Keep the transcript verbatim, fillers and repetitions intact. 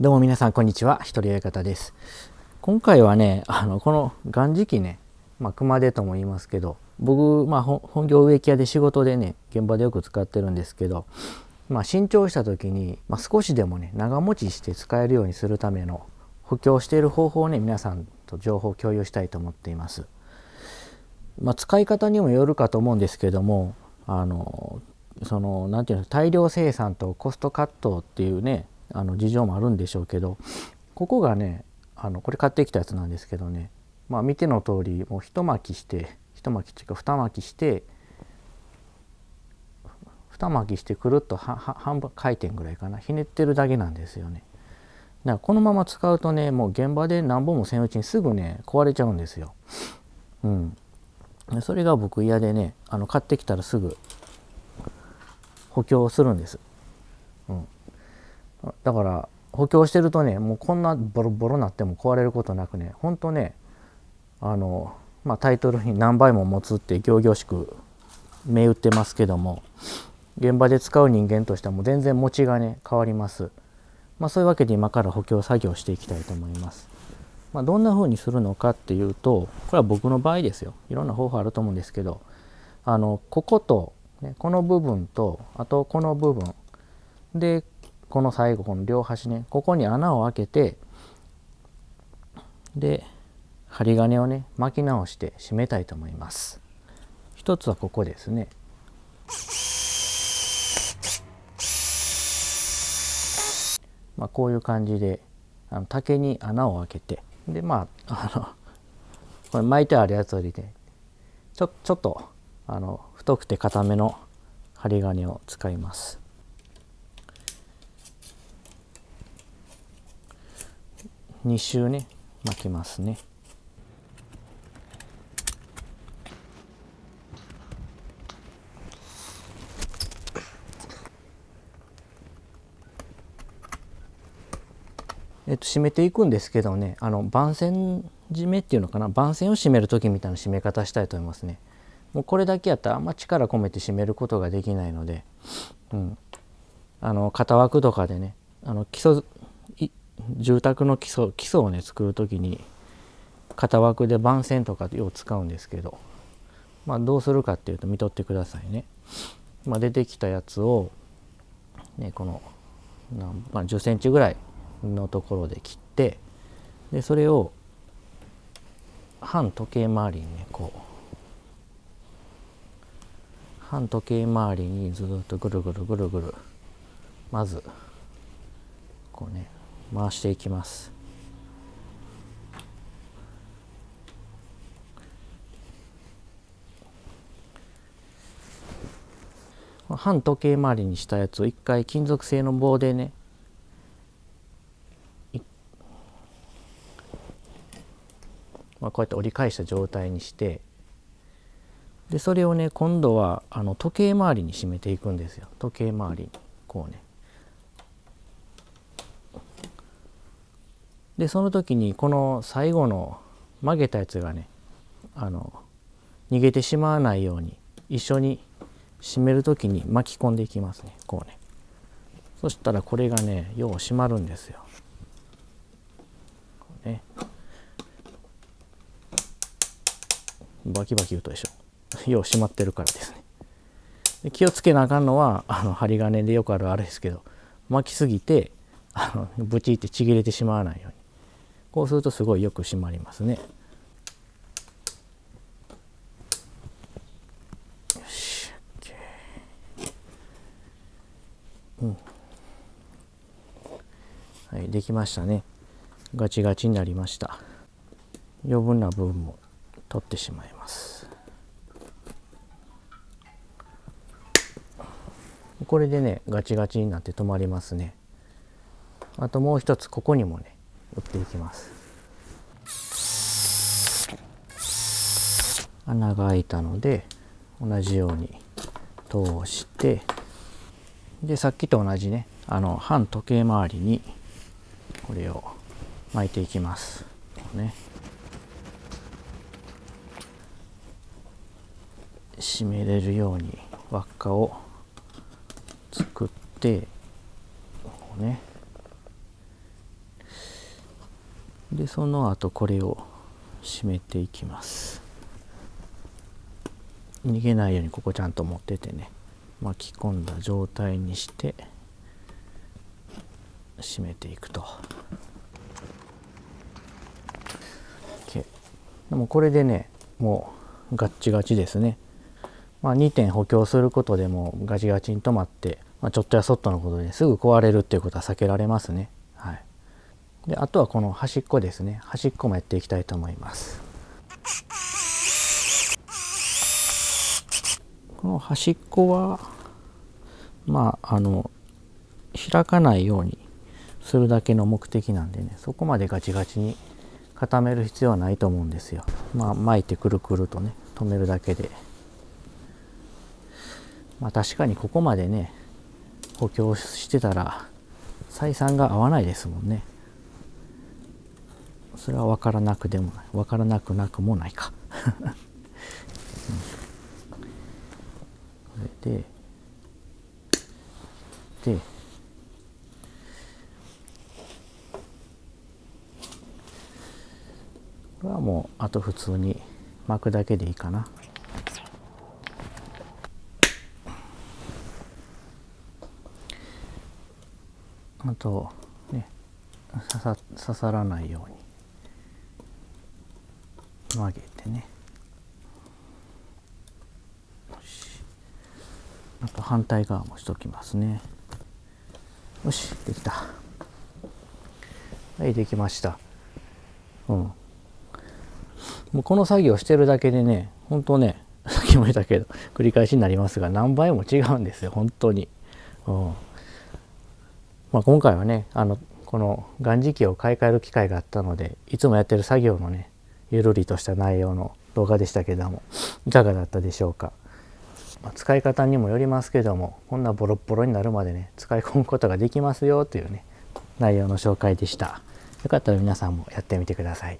どうも皆さんこんにちは、ひとりあい方です。今回はね、あのこの元時期ね、まあ、熊手とも言いますけど、僕、まあ、本業植木屋で仕事でね、現場でよく使ってるんですけど、まあ、新調した時に、まあ、少しでもね長持ちして使えるようにするための補強している方法をね、皆さんと情報共有したいと思っています。まあ、使い方にもよるかと思うんですけども、あのそのなんていうの、大量生産とコストカットっていうね、あの事情もあるんでしょうけど、ここがね、あのこれ買ってきたやつなんですけどね、まあ、見ての通りもう一巻きして一巻きっていうか二巻きして二巻きしてくるっとはは半分回転ぐらいかな、ひねってるだけなんですよね。だからこのまま使うとね、もう現場で何本もせんうちにすぐね壊れちゃうんですよ。うん、それが僕嫌でね、あの買ってきたらすぐ補強するんです。うんだから補強してるとね、もうこんなボロボロになっても壊れることなくね、ほんとね、あの、まあ、タイトルに何倍も持つって仰々しく銘打ってますけども、現場で使う人間としてはもう全然持ちがね変わります。まあ、そういうわけで今から補強作業していきたいと思います。まあ、どんな風にするのかっていうと、これは僕の場合ですよ。いろんな方法あると思うんですけど、あのここと、ね、この部分とあとこの部分でこの最後、この両端ね、ここに穴を開けて、で針金をね巻き直して締めたいと思います。一つはここですね。まあ、こういう感じであの竹に穴を開けて、でまああのこれ巻いてあるやつを入れて、ちょちょっとあの太くて固めの針金を使います。に周ね巻きますね。えっと締めていくんですけどね、あの番線締めっていうのかな、番線を締める時みたいな締め方したいと思いますね。もうこれだけやったらあんま力込めて締めることができないので、うん、あの型枠とかでね、あの基礎住宅の基礎基礎をね作る時に型枠で番線とかを使うんですけど、まあ、どうするかっていうと見とってくださいね。まあ、出てきたやつを、ね、この、まあ、じゅっセンチぐらいのところで切って、でそれを半時計回りにね、こう半時計回りにずっとぐるぐるぐるぐるまずこうね回していきます。半時計回りにしたやつを一回金属製の棒でねまあ、こうやって折り返した状態にして、でそれをね今度はあの時計回りに締めていくんですよ。時計回りにこうね、でその時にこの最後の曲げたやつがね、あの逃げてしまわないように一緒に締める時に巻き込んでいきますね。こうね、そしたらこれがねよう締まるんですよ。こうね、バキバキ打つでしょ。よう締まってるからですね。で気をつけなあかんのは、あの針金でよくあるあれですけど、巻きすぎてあのブチってちぎれてしまわないように。こうするとすごいよく締まりますね。よし、オッケー。うん。はい、できましたね。ガチガチになりました。余分な部分も取ってしまいます。これでね、ガチガチになって止まりますね。あともう一つ、ここにもね。打っていきます。穴が開いたので同じように通して、でさっきと同じね、あの半時計回りにこれを巻いていきます。ね、締めれるように輪っかを作って、こうね。でその後これを締めていきます。逃げないようにここちゃんと持っててね、巻き込んだ状態にして締めていくと。でもこれでね、もうガッチガチですね。まあ、にてん補強することでもガチガチに止まって、まあ、ちょっとやそっとのことですぐ壊れるっていうことは避けられますね。はい、であとはこの端っこですね。端っこもやっていきたいと思います。この端っこはまああの開かないようにするだけの目的なんでね、そこまでガチガチに固める必要はないと思うんですよ。まあ巻いてくるくるとね止めるだけで、まあ、確かにここまでね補強してたら採算が合わないですもんね。それは分からなくでもない、分からなくなくもないか、うん、これででこれはもうあと普通に巻くだけでいいかな。あとね刺さ、刺さらないように曲げてね。よし、あと反対側もしときますね。よしできた。はい、できました。うんもうこの作業してるだけでね、本当ね、さっきも言ったけど、繰り返しになりますが、何倍も違うんですよ、本当に。うん。まあ、今回はね、あの、この眼磁器を買い替える機会があったので、いつもやってる作業のね、ゆるりとした内容の動画でしたけども、いかがだったでしょうか。まあ、使い方にもよりますけども、こんなボロッボロになるまでね、使い込むことができますよというね、内容の紹介でした。よかったら皆さんもやってみてください。